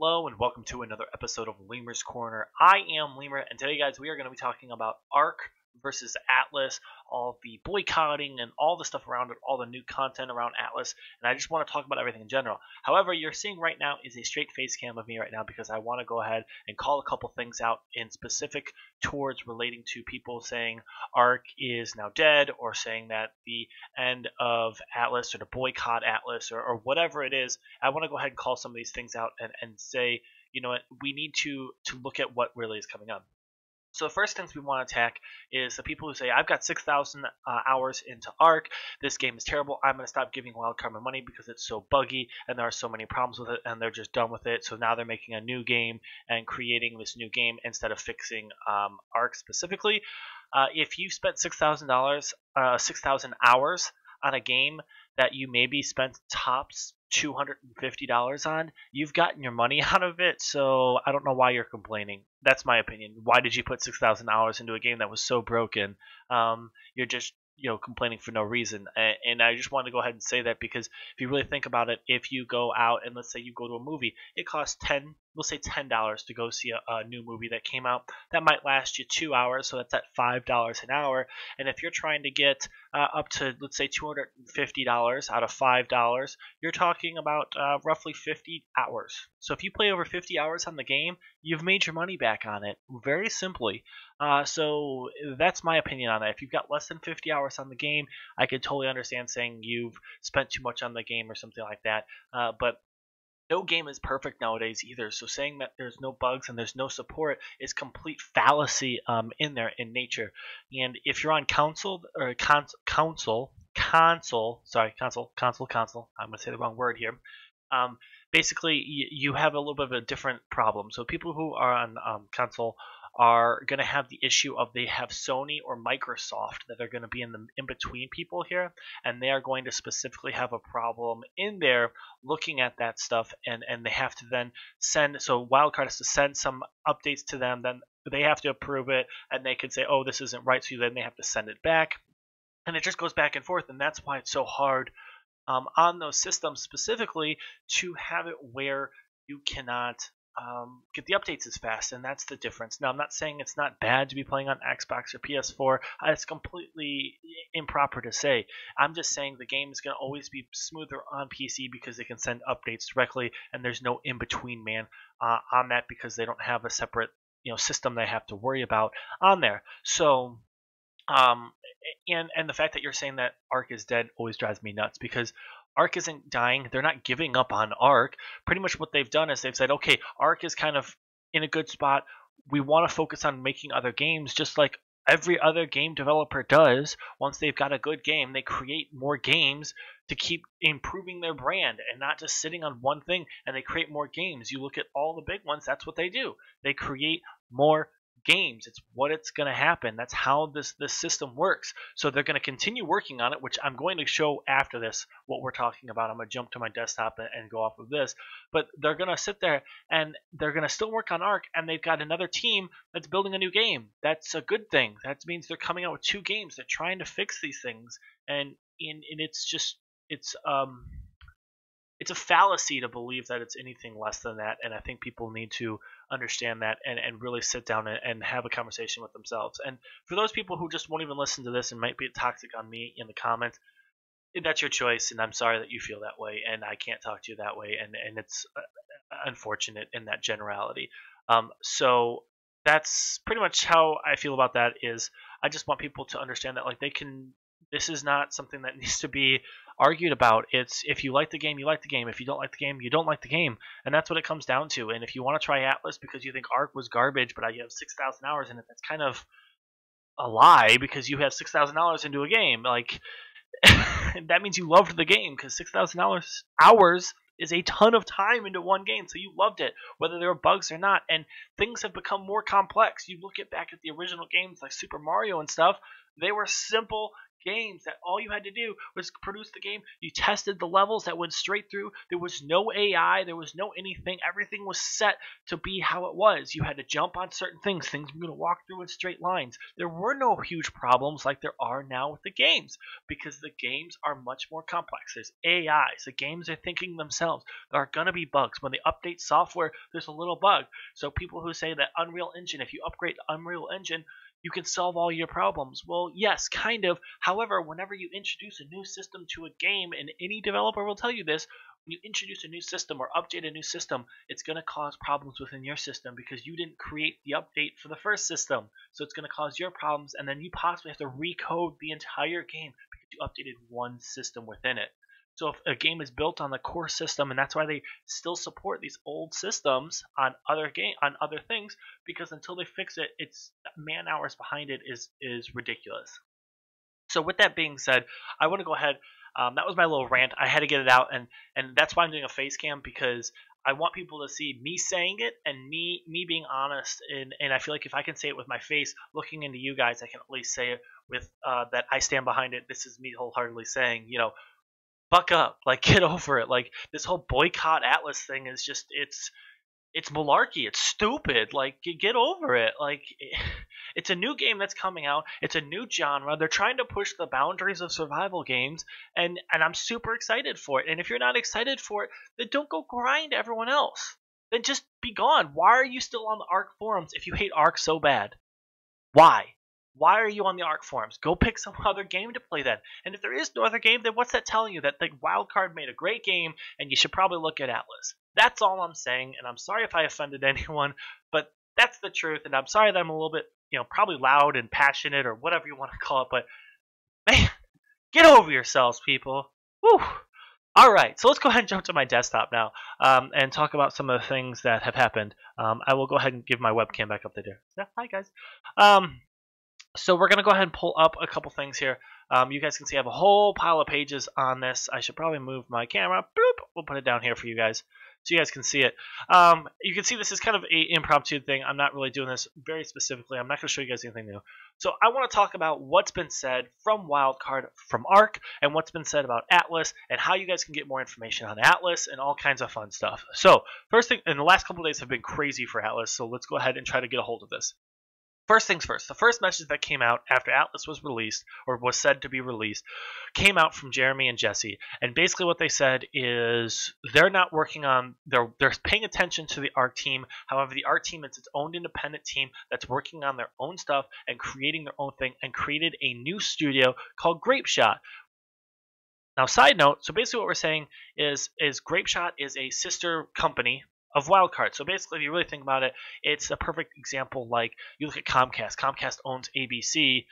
Hello and welcome to another episode of Lemur's Corner. I am Lemur, and today, guys, we are going to be talking about Ark versus Atlas, all the boycotting and all the stuff around it, all the new content around Atlas, and I just want to talk about everything in general. However, you're seeing right now is a straight face cam of me right now because I want to go ahead and call a couple things out in specific towards relating to people saying Ark is now dead or saying that the end of Atlas or the boycott Atlas or whatever it is. I want to go ahead and call some of these things out and say, you know what, we need to look at what really is coming up. So the first things we want to attack is the people who say, I've got 6,000 hours into Ark, this game is terrible, I'm going to stop giving Wildcard my money because it's so buggy and there are so many problems with it and they're just done with it. So now they're making a new game and creating this new game instead of fixing Ark specifically. If you spent $6,000 hours on a game that you maybe spent tops $250 on, you've gotten your money out of it, so I don't know why you're complaining. That's my opinion. Why did you put 6,000 hours into a game that was so broken? You're just, you know, complaining for no reason. And I just want to go ahead and say that because if you really think about it, if you go out and let's say you go to a movie, it costs $10 to go see a new movie that came out. That might last you 2 hours, so that's at $5 an hour. And if you're trying to get up to, let's say, $250 out of $5, you're talking about roughly 50 hours. So if you play over 50 hours on the game, you've made your money back on it, very simply. So that's my opinion on that. If you've got less than 50 hours on the game, I could totally understand saying you've spent too much on the game or something like that. But no game is perfect nowadays either, so saying that there's no bugs and there's no support is complete fallacy in nature. And if you're on console, I'm going to say the wrong word here, basically you have a little bit of a different problem. So people who are on console are going to have the issue of they have Sony or Microsoft that are going to be in the in-between people here, and they are going to specifically have a problem in there looking at that stuff, and they have to then send, so Wildcard has to send some updates to them, then they have to approve it, and they can say, oh, this isn't right, so then they have to send it back, and it just goes back and forth, and that's why it's so hard on those systems specifically to have it where you cannot get the updates as fast, and that's the difference. Now, I'm not saying it's not bad to be playing on Xbox or PS4. It's completely improper to say. I'm just saying the game is going to always be smoother on PC because they can send updates directly, and there's no in-between man on that because they don't have a separate, you know, system they have to worry about on there. So, and the fact that you're saying that Ark is dead always drives me nuts because Ark isn't dying. They're not giving up on Ark. Pretty much what they've done is they've said, okay, Ark is kind of in a good spot. We want to focus on making other games just like every other game developer does. Once they've got a good game, they create more games to keep improving their brand and not just sitting on one thing, and they create more games. You look at all the big ones, that's what they do. They create more games. It's what it's going to happen. That's how this system works. So they're going to continue working on it, which I'm going to show after this what we're talking about. I'm going to jump to my desktop and go off of this. But they're going to sit there and they're going to still work on Ark, and they've got another team that's building a new game. That's a good thing. That means they're coming out with two games. They're trying to fix these things, and it's just it's a fallacy to believe that it's anything less than that, and I think people need to understand that and really sit down and have a conversation with themselves. And for those people who just won't even listen to this and might be toxic on me in the comments, that's your choice, and I'm sorry that you feel that way, and I can't talk to you that way, and it's unfortunate in that generality. So that's pretty much how I feel about that is I just want people to understand that, like, they can – this is not something that needs to be argued about. It's if you like the game, you like the game. If you don't like the game, you don't like the game. And that's what it comes down to. And if you want to try Atlas because you think Ark was garbage, but you have 6,000 hours in it, that's kind of a lie because you have 6,000 hours into a game. Like, that means you loved the game because 6,000 hours is a ton of time into one game, so you loved it, whether there were bugs or not. And things have become more complex. You look back at the original games like Super Mario and stuff. They were simple games that all you had to do was produce the game. You tested the levels that went straight through. There was no AI. There was no anything. Everything was set to be how it was. You had to jump on certain things. Things were going to walk through in straight lines. There were no huge problems like there are now with the games, because the games are much more complex. There's AIs. The games are thinking themselves. There are going to be bugs. When they update software, there's a little bug. So people who say that Unreal Engine, if you upgrade to Unreal Engine, you can solve all your problems. Well, yes, kind of. However, whenever you introduce a new system to a game, and any developer will tell you this, when you introduce a new system or update a new system, it's going to cause problems within your system because you didn't create the update for the first system. So it's going to cause your problems, and then you possibly have to recode the entire game because you updated one system within it. So if a game is built on the core system, and that's why they still support these old systems on other things, because until they fix it, it's man hours behind it is ridiculous. So with that being said, I want to go ahead. That was my little rant. I had to get it out, and that's why I'm doing a face cam, because I want people to see me saying it and me being honest, and I feel like if I can say it with my face looking into you guys, I can at least say it with that I stand behind it. This is me wholeheartedly saying, you know, buck up, like get over it. Like this whole boycott Atlas thing is just it's malarkey. It's stupid. Like get over it. Like it's a new game that's coming out. It's a new genre. They're trying to push the boundaries of survival games, and I'm super excited for it. And if you're not excited for it, then don't go grind everyone else. Then just be gone. Why are you still on the Ark forums if you hate Ark so bad? Why? Why are you on the Ark forums? Go pick some other game to play then. And if there is no other game, then what's that telling you? That like Wildcard made a great game, and you should probably look at Atlas. That's all I'm saying, and I'm sorry if I offended anyone, but that's the truth. And I'm sorry that I'm a little bit, you know, probably loud and passionate or whatever you want to call it. But man, get over yourselves, people. Woo! All right, so let's go ahead and jump to my desktop now and talk about some of the things that have happened. I will go ahead and give my webcam back up there. Yeah, hi guys. So we're going to go ahead and pull up a couple things here. You guys can see I have a whole pile of pages on this. I should probably move my camera. Bloop. We'll put it down here for you guys so you guys can see it. You can see this is kind of an impromptu thing. I'm not really doing this very specifically. I'm not going to show you guys anything new. So I want to talk about what's been said from Wildcard, from Ark, and what's been said about Atlas, and how you guys can get more information on Atlas and all kinds of fun stuff. So first thing, and the last couple of days have been crazy for Atlas, so let's go ahead and try to get a hold of this. First things first, the first message that came out after Atlas was released, or was said to be released, came out from Jeremy and Jesse. And basically what they said is they're not working on, they're paying attention to the Ark team. However, the Ark team is its own independent team that's working on their own stuff and creating their own thing, and created a new studio called Grapeshot. Now, side note, so basically what we're saying is Grapeshot is a sister company of Wildcard. So basically, if you really think about it, it's a perfect example. Like you look at Comcast. Comcast owns ABC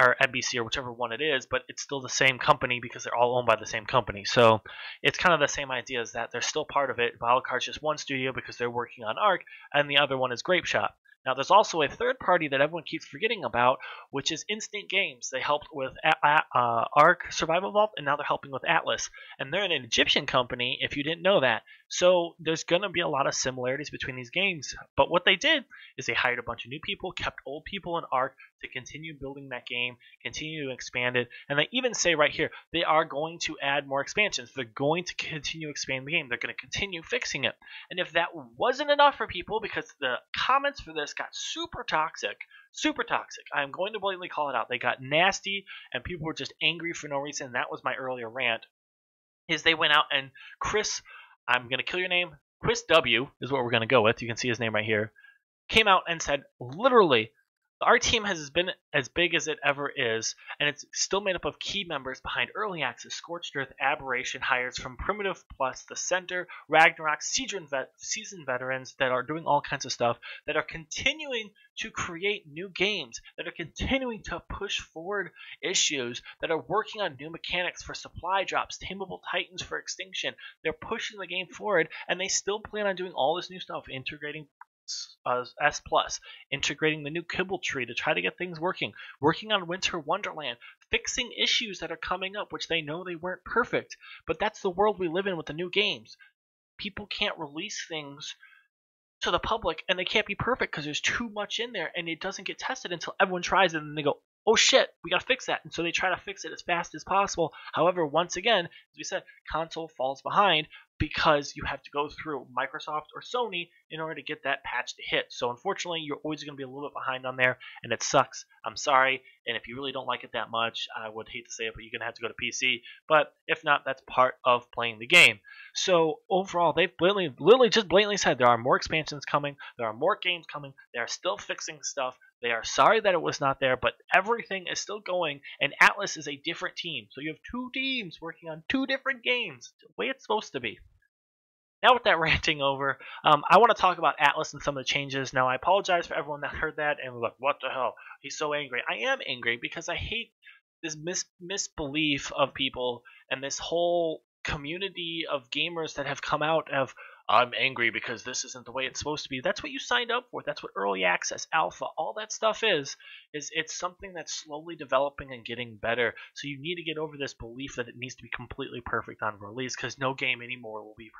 or NBC or whichever one it is, but it's still the same company because they're all owned by the same company. So it's kind of the same idea, is that they're still part of it. Wildcard's just one studio because they're working on Ark, and the other one is Grapeshot. Now, there's also a third party that everyone keeps forgetting about, which is Instant Games. They helped with Ark Survival Vault, and now they're helping with Atlas. And they're an Egyptian company, if you didn't know that. So there's going to be a lot of similarities between these games. But what they did is they hired a bunch of new people, kept old people in Ark to continue building that game, continue to expand it. And they even say right here, they are going to add more expansions. They're going to continue expanding the game. They're going to continue fixing it. And if that wasn't enough for people, because the comments for this got super toxic, I'm going to blatantly call it out. They got nasty, and people were just angry for no reason. That was my earlier rant, is they went out and Chris, I'm going to kill your name, Chris W is what we're going to go with. You can see his name right here. Came out and said, literally, our team has been as big as it ever is, and it's still made up of key members behind Early Access, Scorched Earth, Aberration, hires from Primitive Plus, The Center, Ragnarok, seasoned veterans that are doing all kinds of stuff, that are continuing to create new games, that are continuing to push forward issues, that are working on new mechanics for Supply Drops, Tameable Titans for Extinction. They're pushing the game forward, and they still plan on doing all this new stuff, integrating S plus, integrating the new kibble tree to try to get things working on Winter Wonderland, fixing issues that are coming up, which they know they weren't perfect, but that's the world we live in with the new games. People can't release things to the public and they can't be perfect because there's too much in there, and it doesn't get tested until everyone tries it, and then they go, oh shit, we gotta fix that. And so they try to fix it as fast as possible. However, once again, as we said, console falls behind because you have to go through Microsoft or Sony in order to get that patch to hit. So unfortunately, you're always gonna be a little bit behind on there, and it sucks. I'm sorry. And if you really don't like it that much, I would hate to say it, but you're gonna have to go to PC. But if not, that's part of playing the game. So overall, they've literally said there are more expansions coming, there are more games coming, they are still fixing stuff. They are sorry that it was not there, but everything is still going, and Atlas is a different team. So you have two teams working on two different games, the way it's supposed to be. Now with that ranting over, I want to talk about Atlas and some of the changes. Now I apologize for everyone that heard that and was like, what the hell? He's so angry. I am angry because I hate this misbelief of people and this whole community of gamers that have come out of, I'm angry because this isn't the way it's supposed to be. That's what you signed up for. That's what early access, alpha, all that stuff is it's something that's slowly developing and getting better. So you need to get over this belief that it needs to be completely perfect on release, because no game anymore will be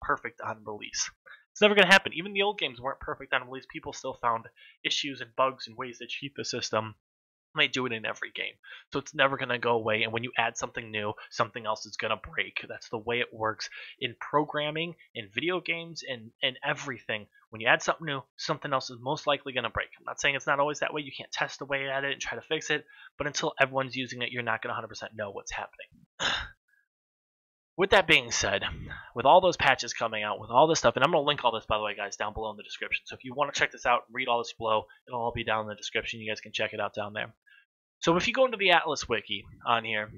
perfect on release. It's never going to happen. Even the old games weren't perfect on release. People still found issues and bugs and ways to cheat the system. They do it in every game, so it's never going to go away. And when you add something new, something else is going to break. That's the way it works in programming, in video games, in everything. When you add something new, something else is most likely going to break. I'm not saying it's not always that way. You can't test away at it and try to fix it, but until everyone's using it, you're not going to 100% know what's happening. With that being said, with all those patches coming out, with all this stuff, and I'm going to link all this, by the way, guys, down below in the description. So if you want to check this out, read all this below. It'll all be down in the description. You guys can check it out down there. So if you go into the Atlas Wiki on here,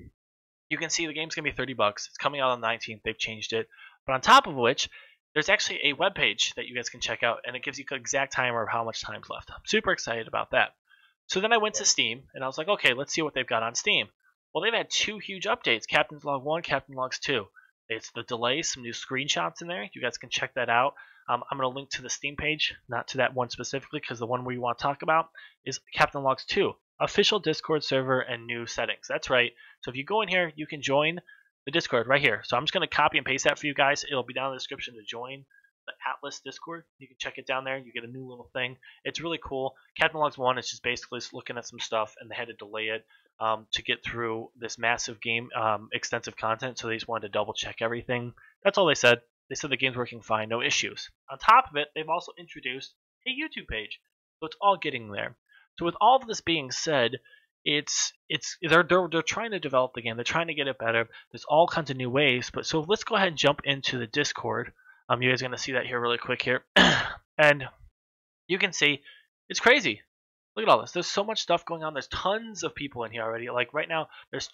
you can see the game's going to be $30. It's coming out on the 19th. They've changed it. But on top of which, there's actually a web page that you guys can check out, and it gives you the exact timer of how much time's left. I'm super excited about that. So then I went to Steam, and I was like, okay, let's see what they've got on Steam. Well, they've had two huge updates, Captain's Log 1, Captain's Log 2. It's the delay, some new screenshots in there. You guys can check that out. I'm going to link to the Steam page, not to that one specifically, because the one we want to talk about is Captain's Log 2. Official Discord server and new settings. That's right. So if you go in here, you can join the Discord right here. So I'm just going to copy and paste that for you guys. It'll be down in the description to join the Atlas Discord. You can check it down there. You get a new little thing. It's really cool. Captain Logs 1 is just basically looking at some stuff, and they had to delay it to get through this massive game, extensive content. So they just wanted to double check everything. That's all they said. They said the game's working fine, no issues. On top of it, they've also introduced a YouTube page. So it's all getting there. So with all of this being said, they're trying to develop the game. They're trying to get it better. There's all kinds of new ways. But so let's go ahead and jump into the Discord. You guys are gonna see that here really quick here, and you can see it's crazy. Look at all this. There's so much stuff going on. There's tons of people in here already. Like right now, there's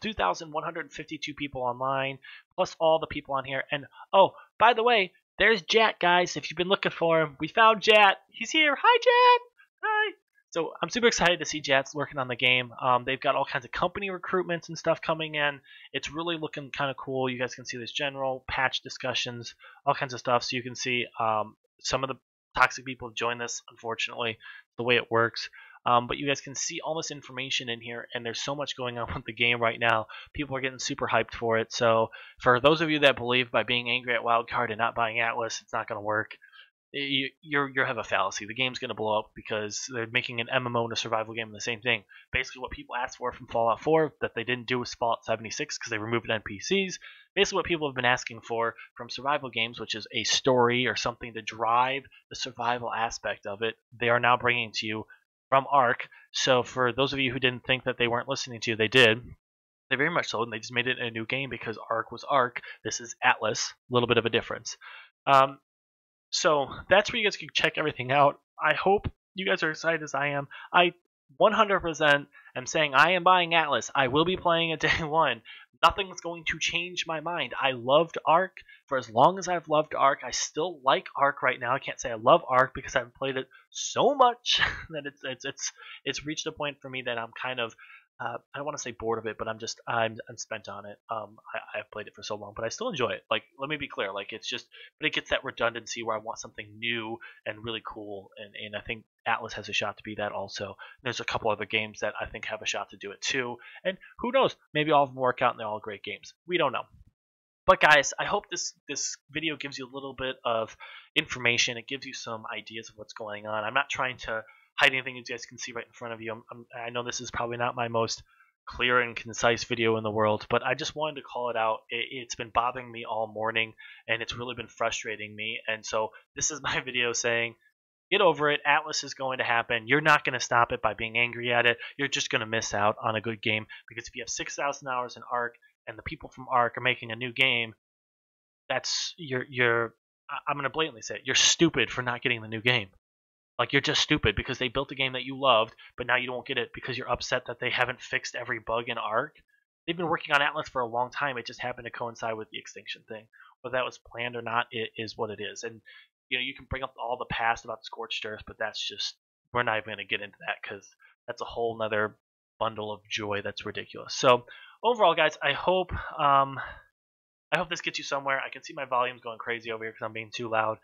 2,152 people online, plus all the people on here. And oh, by the way, there's Jat, guys. If you've been looking for him, we found Jat. He's here. Hi, Jat. Hi. So I'm super excited to see Jat's working on the game. They've got all kinds of company recruitments and stuff coming in. It's really looking kind of cool. You guys can see this general patch discussions, all kinds of stuff. So you can see some of the toxic people have joined this, unfortunately, the way it works. But you guys can see all this information in here, and there's so much going on with the game right now. People are getting super hyped for it. So for those of you that believe by being angry at Wildcard and not buying Atlas, it's not going to work. You have a fallacy. The game's going to blow up because they're making an MMO and a survival game the same thing. Basically what people asked for from Fallout 4 that they didn't do was Fallout 76 because they removed NPCs. Basically what people have been asking for from survival games, which is a story or something to drive the survival aspect of it, they are now bringing to you from Ark. So for those of you who didn't think that they weren't listening to you, they did. They very much so, and they just made it a new game because Ark was Ark. This is Atlas. A little bit of a difference. So that's where you guys can check everything out. I hope you guys are excited as I am. I 100% am saying I am buying Atlas. I will be playing it day one. Nothing's going to change my mind. I loved Ark for as long as I've loved Ark. I still like Ark right now. I can't say I love Ark because I've played it so much that it's reached a point for me that I'm kind of I don't want to say bored of it, but I'm spent on it. I've played it for so long, but I still enjoy it. Like, let me be clear. Like, it's just, but it gets that redundancy where I want something new and really cool, and I think Atlas has a shot to be that also. There's a couple other games that I think have a shot to do it too, and who knows? Maybe all of them work out and they're all great games. We don't know. But guys, I hope this video gives you a little bit of information. It gives you some ideas of what's going on. I'm not trying to hiding things you guys can see right in front of you. I know this is probably not my most clear and concise video in the world, but I just wanted to call it out. It's been bothering me all morning, and it's really been frustrating me. And so this is my video saying, get over it. Atlas is going to happen. You're not going to stop it by being angry at it. You're just going to miss out on a good game, because if you have 6,000 hours in Ark and the people from Ark are making a new game, that's I'm going to blatantly say it. You're stupid for not getting the new game. Like, you're just stupid because they built a game that you loved, but now you don't get it because you're upset that they haven't fixed every bug in Ark. They've been working on Atlas for a long time. It just happened to coincide with the Extinction thing. Whether that was planned or not, it is what it is. And you know, you can bring up all the past about Scorched Earth, but that's just, we're not even going to get into that because that's a whole nother bundle of joy that's ridiculous. So overall, guys, I hope this gets you somewhere. I can see my volume's going crazy over here because I'm being too loud,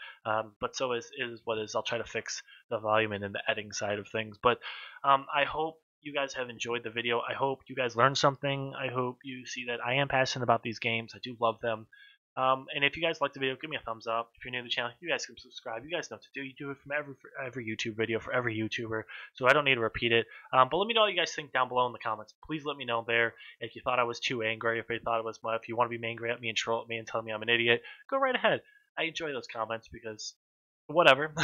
but so is what is. I'll try to fix the volume and then the editing side of things. But I hope you guys have enjoyed the video. I hope you guys learned something. I hope you see that I am passionate about these games. I do love them. And if you guys like the video, give me a thumbs up. If you're new to the channel, you guys can subscribe. You guys know what to do. You do it from every YouTube video for every YouTuber, so I don't need to repeat it. But let me know what you guys think down below in the comments. Please let me know there if you thought I was too angry, if you thought it was my, if you want to be angry at me and troll at me and tell me I'm an idiot, go right ahead. I enjoy those comments because whatever.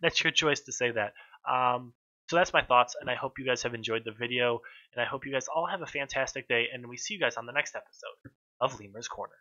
That's your choice to say that. So that's my thoughts, and I hope you guys have enjoyed the video, and I hope you guys all have a fantastic day, and we see you guys on the next episode of Lemur's Corner.